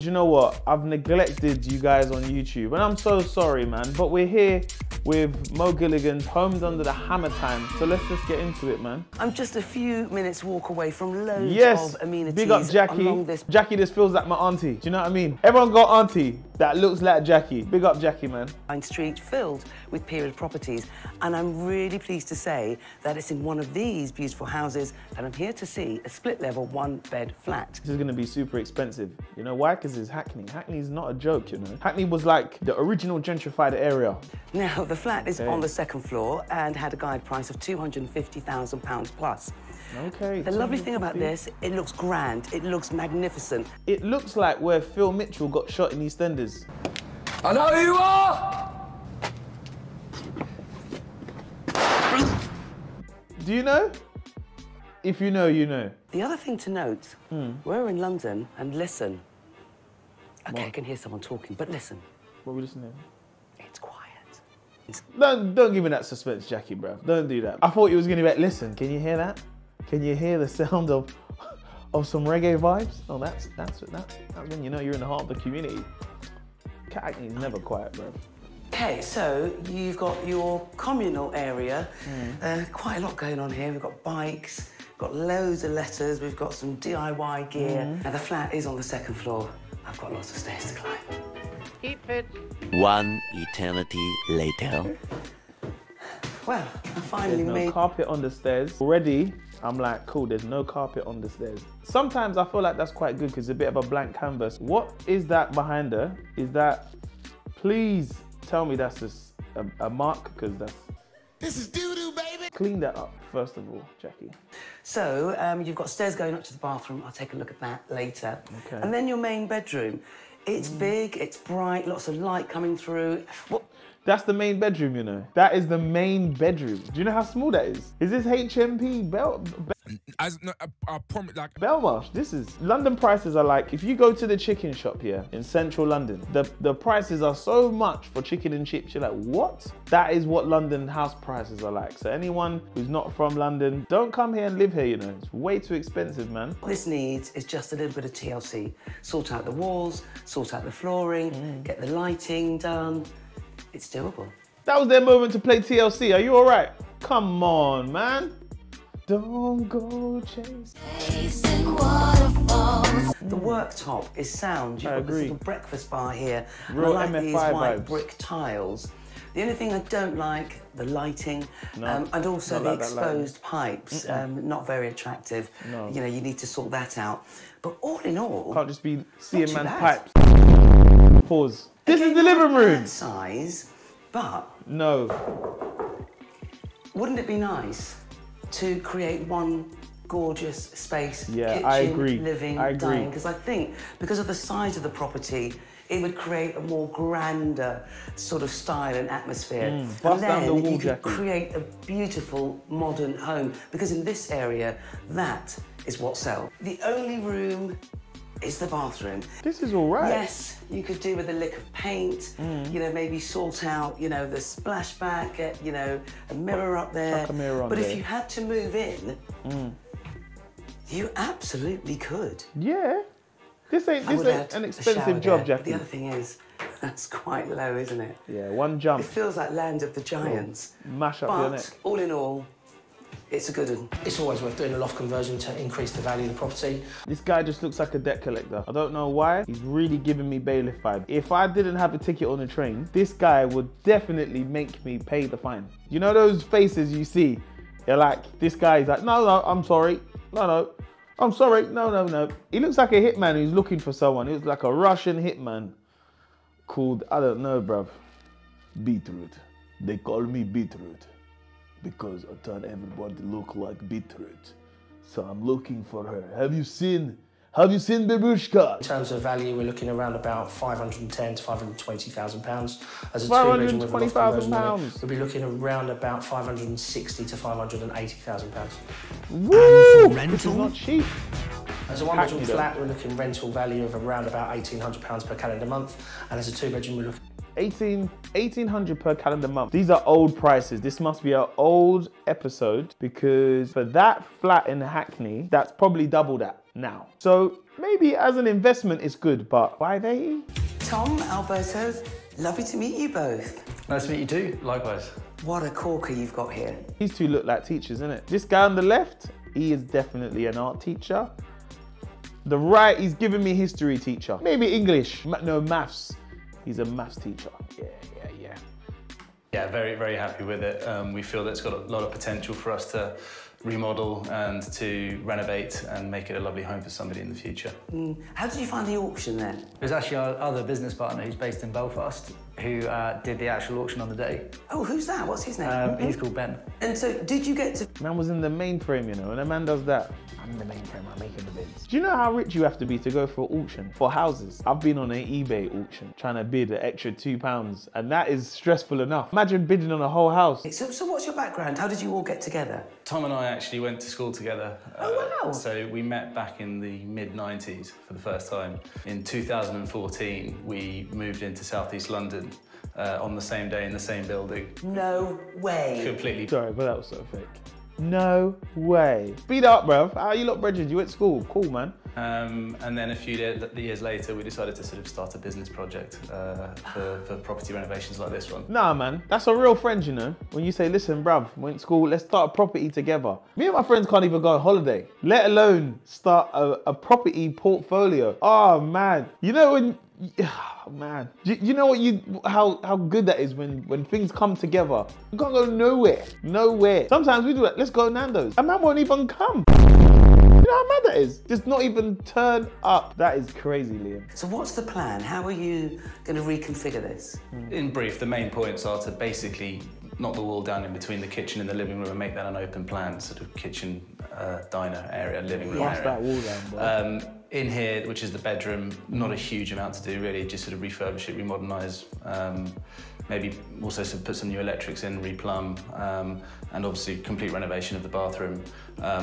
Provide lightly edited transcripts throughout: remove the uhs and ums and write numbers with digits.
Do you know what? I've neglected you guys on YouTube, and I'm so sorry, man. But we're here with Mo Gilligan's Homes Under the Hammer time, so let's just get into it, man. I'm just a few minutes walk away from loads of amenities. Big up Jackie. Jackie, this feels like my auntie. Do you know what I mean? Everyone's got auntie that looks like Jackie. Big up Jackie, man. Pine Street filled with period properties, and I'm really pleased to say that it's in one of these beautiful houses that I'm here to see a split level one-bed flat. This is going to be super expensive. You know why? Because it's Hackney. Hackney's not a joke, you know. Hackney was like the original gentrified area. Now, the flat is on the second floor and had a guide price of £250,000 plus. Okay. The lovely thing about this, it looks grand, it looks magnificent. It looks like where Phil Mitchell got shot in EastEnders. I know who you are! Do you know? If you know, you know. The other thing to note, we're in London and listen. Okay, I can hear someone talking, but listen. What are we listening to? It's quiet. Don't give me that suspense, Jackie, bro. Don't do that. I thought you was gonna be like, listen, can you hear that? Can you hear the sound of some reggae vibes? Oh, that's when you know you're in the heart of the community. Hackney's never quiet, bro. Okay, so you've got your communal area. Quite a lot going on here. We've got bikes, we've got loads of letters, we've got some DIY gear. Now the flat is on the second floor. I've got lots of stairs to climb. Keep it. One eternity later. Well, I finally made... There's no carpet on the stairs. Already, I'm like, cool, there's no carpet on the stairs. Sometimes I feel like that's quite good because it's a bit of a blank canvas. What is that behind her? Is that... Please tell me that's just a mark because that's... This is doo-doo, baby! Clean that up, first of all, Jackie. So, you've got stairs going up to the bathroom. I'll take a look at that later. Okay. And then your main bedroom. It's big, it's bright, lots of light coming through. What? That's the main bedroom, you know. That is the main bedroom. Do you know how small that is? Is this HMP Belmarsh? This is... London prices are like... If you go to the chicken shop here in central London, the prices are so much for chicken and chips. You're like, what? That is what London house prices are like. So anyone who's not from London, don't come here and live here, you know. It's way too expensive, man. What this needs is just a little bit of TLC. Sort out the walls, sort out the flooring, get the lighting done. It's doable. That was their moment to play TLC. Are you all right? Come on, man. Don't go chasing waterfalls. The worktop is sound. You've got this little breakfast bar here. Real MFI vibes. I like these white brick tiles. The only thing I don't like, the lighting, and also the exposed pipes. Not very attractive. No. You know, you need to sort that out. But all in all... Can't just be seeing man's pipes. Pause. This is the living room. Size, but no. Wouldn't it be nice to create one gorgeous space? Yeah, kitchen, I agree. Living, I agree. Dining, because I think because of the size of the property, it would create a more grander sort of style and atmosphere. And then the wall, you could create a beautiful modern home because in this area, that is what sells. The only room. It's the bathroom. This is all right. Yes, you could do with a lick of paint, you know, maybe sort out, you know, the splashback, get, you know, a mirror up there. Chuck a mirror on there. If you had to move in, you absolutely could. Yeah. This ain't an expensive job, Jackie. The other thing is, that's quite low, isn't it? Yeah, one jump. It feels like Land of the Giants. Mash up your neck. But all in all, it's a good one. It's always worth doing a loft conversion to increase the value of the property. This guy just looks like a debt collector. I don't know why. He's really giving me bailiff vibe. If I didn't have a ticket on the train, this guy would definitely make me pay the fine. You know those faces you see? They're like, this guy's like, no, no, I'm sorry. No, no, I'm sorry. No, no, no. He looks like a hitman who's looking for someone. He looks like a Russian hitman called, I don't know, bruv. Bitrid. They call me Bitrid. Because I turn everybody look like Bitrid. So I'm looking for her. Have you seen Bebooshka? In terms of value, we're looking around about £510,000 to £520,000. As a £520,000 with a loft conversion money, we'll be looking around about £560,000 to £580,000. Woo! This is not cheap. As a one-bedroom flat, we're looking rental value of around about £1,800 per calendar month. And as a two-bedroom, we're looking 1,800 per calendar month. These are old prices. This must be an old episode because for that flat in Hackney, that's probably double that. now. So maybe as an investment it's good, but why they? Tom, Alberto, lovely to meet you both. Nice to meet you too, likewise. What a corker you've got here. These two look like teachers, innit? This guy on the left, he is definitely an art teacher. The right, he's giving me history teacher. Maybe English, no, maths. He's a maths teacher. Yeah. Yeah, very, very happy with it. We feel that it's got a lot of potential for us to remodel and to renovate and make it a lovely home for somebody in the future. How did you find the auction then? It was actually our other business partner who's based in Belfast who did the actual auction on the day. Oh, who's that? What's his name? He's called Ben. And so did you get to... Man was in the mainframe, you know, and a man does that. I'm in the mainframe, I'm making the bids. Do you know how rich you have to be to go for an auction? For houses. I've been on an eBay auction trying to bid an extra £2 and that is stressful enough. Imagine bidding on a whole house. So what's your background? How did you all get together? Tom and I actually went to school together. Oh, wow. So we met back in the mid-90s for the first time. In 2014, we moved into Southeast London on the same day in the same building. No way. Completely. Sorry, but that was so fake. No way. Speed up, bruv. How you lot bridged? You went to school. Cool, man. And then a few years later, we decided to sort of start a business project for property renovations like this one. Nah, man. That's a real friend, you know. When you say, listen, bruv, went to school, let's start a property together. Me and my friends can't even go on holiday, let alone start a property portfolio. Oh, man. You know when... Oh, man, you know what how good that is when things come together. You can't go nowhere. Sometimes we do that. Let's go Nando's. A man won't even come. You know how mad that is? Just not even turn up. That is crazy, Liam. So what's the plan? How are you going to reconfigure this? In brief, the main points are to basically knock the wall down in between the kitchen and the living room and make that an open plan, sort of kitchen, diner area, living room area. That wall down, boy. In here, which is the bedroom, not a huge amount to do really, just sort of refurbish it, remodernise, maybe also put some new electrics in, replumb, and obviously complete renovation of the bathroom,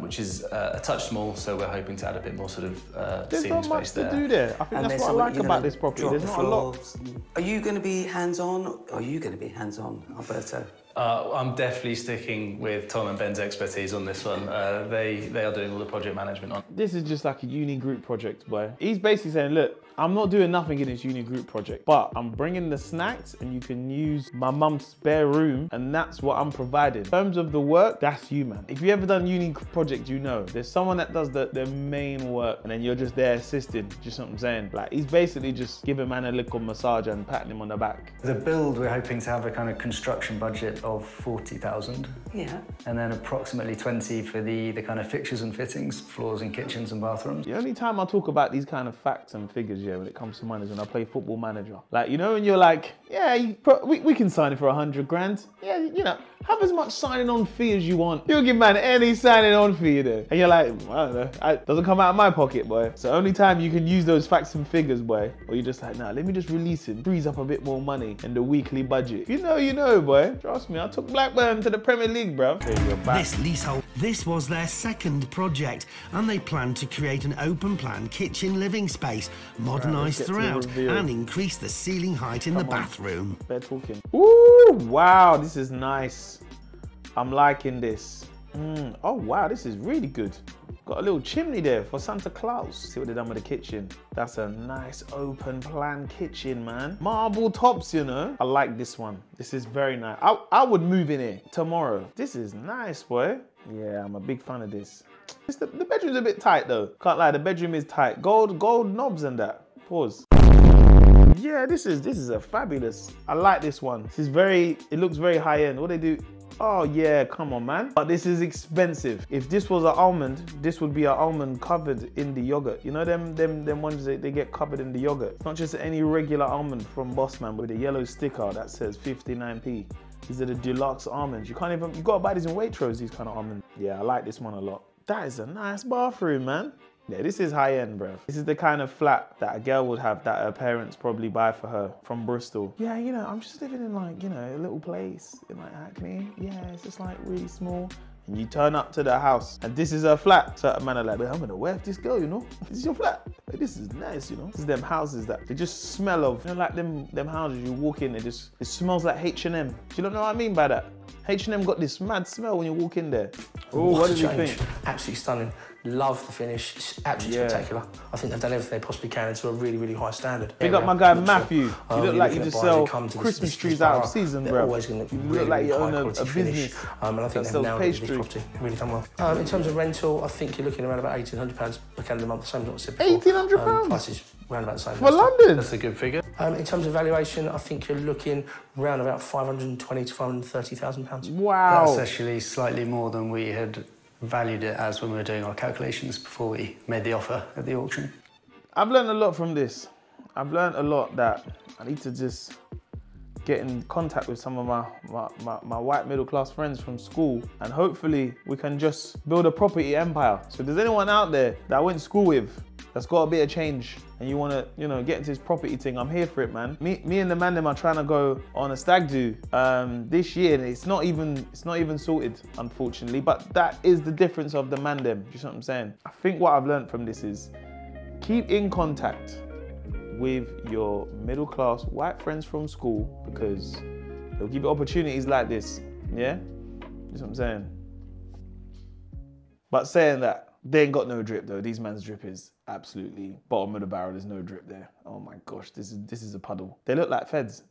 which is a touch small, so we're hoping to add a bit more sort of ceiling space there. There's not much to do there. I think that's what I like about this property. There's not a lot. Are you going to be hands-on? Are you going to be hands-on, Alberto? I'm definitely sticking with Tom and Ben's expertise on this one. They are doing all the project management on. This is just like a uni group project, boy. He's basically saying, look, I'm not doing nothing in this uni group project, but I'm bringing the snacks and you can use my mum's spare room and that's what I'm providing. In terms of the work, that's you, man. If you've ever done uni project, you know, there's someone that does the main work and then you're just there assisting, just what I'm saying. Like, he's basically just giving man a little massage and patting him on the back. The build, we're hoping to have a kind of construction budget of 40,000. Yeah. And then approximately 20 for the kind of fixtures and fittings, floors and kitchens and bathrooms. The only time I talk about these kind of facts and figures, yeah, when it comes to money is when I play Football Manager. Like, you know, when you're like, yeah, we can sign it for 100 grand. Yeah, you know, have as much signing on fee as you want. You'll give man any signing on fee there. And you're like, I don't know, it doesn't come out of my pocket, boy. So only time you can use those facts and figures, boy, or you're just like, nah, let me just release it, freeze up a bit more money in the weekly budget. You know, boy. Trust me. I took Blackburn to the Premier League, bruv. This leasehold. This was their second project, and they planned to create an open plan kitchen living space, modernise throughout, and increase the ceiling height in the bathroom. They're talking. Ooh, wow, this is nice. I'm liking this. Oh, wow, this is really good. Got a little chimney there for Santa Claus. See what they've done with the kitchen. That's a nice open plan kitchen, man. Marble tops, you know. I like this one. This is very nice. I would move in here tomorrow. This is nice, boy. Yeah, I'm a big fan of this. It's the bedroom's a bit tight, though. Can't lie, the bedroom is tight. Gold knobs and that. Pause. Yeah, this is a fabulous. I like this one. This is very, it looks very high end. What they do, oh yeah, come on, man. But this is expensive. If this was an almond, this would be an almond covered in the yogurt. You know them ones that they get covered in the yogurt? It's not just any regular almond from Bossman with a yellow sticker that says 59p. These are the deluxe almonds. You can't even, you gotta buy these in Waitrose, these kind of almonds. Yeah, I like this one a lot. That is a nice bathroom, man. Yeah, this is high end, bruv. This is the kind of flat that a girl would have that her parents probably buy for her from Bristol. Yeah, you know, I'm just living in like, you know, a little place in like Hackney. Yeah, it's just like really small. And you turn up to the house and this is her flat. Certain man are like, I'm gonna wear this girl, you know? This is your flat. Like, this is nice, you know? This is them houses that they just smell of. You know, like them houses you walk in, it smells like H&M. Do you know what I mean by that? H&M got this mad smell when you walk in there. Oh, what did you think? Absolutely stunning. Love the finish. It's absolutely spectacular. I think they've done everything they possibly can to a really, really high standard. Big up my guy Matthew. You look like you just sell Christmas trees out of season, bro. They're always going to look really like you own a business. And I think they've nailed it with this property. Really done well. In terms of rental, I think you're looking around about £1,800 per calendar month. Same as what I said before. £1,800. Plus it's round about the same. For London, that's a good figure. In terms of valuation, I think you're looking round about £520,000 to £530,000. Wow. That's actually slightly more than we had valued it as when we were doing our calculations before we made the offer at the auction. I've learned a lot from this. I've learned a lot that I need to just get in contact with some of my white middle class friends from school, and hopefully we can just build a property empire. So if there's anyone out there that I went to school with that's got a bit of change and you want to, you know, get into this property thing, I'm here for it, man. Me and the man them are trying to go on a stag do this year, and it's not even sorted, unfortunately, but that is the difference of the man them. Do you know what I'm saying? I think what I've learned from this is keep in contact with your middle class white friends from school, because they'll give you opportunities like this, yeah? That's what I'm saying. But saying that, they ain't got no drip though. These man's drip is absolutely bottom of the barrel. There's no drip there. Oh my gosh, this is a puddle. They look like feds.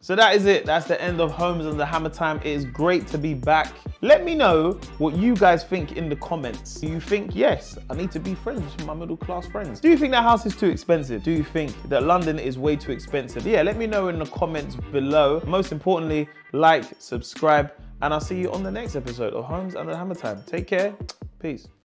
So that is it. That's the end of Homes Under the Hammer time. It is great to be back. Let me know what you guys think in the comments. Do you think, yes, I need to be friends with my middle class friends? Do you think that house is too expensive? Do you think that London is way too expensive? Yeah, let me know in the comments below. Most importantly, like, subscribe, and I'll see you on the next episode of Homes Under the Hammer time. Take care. Peace.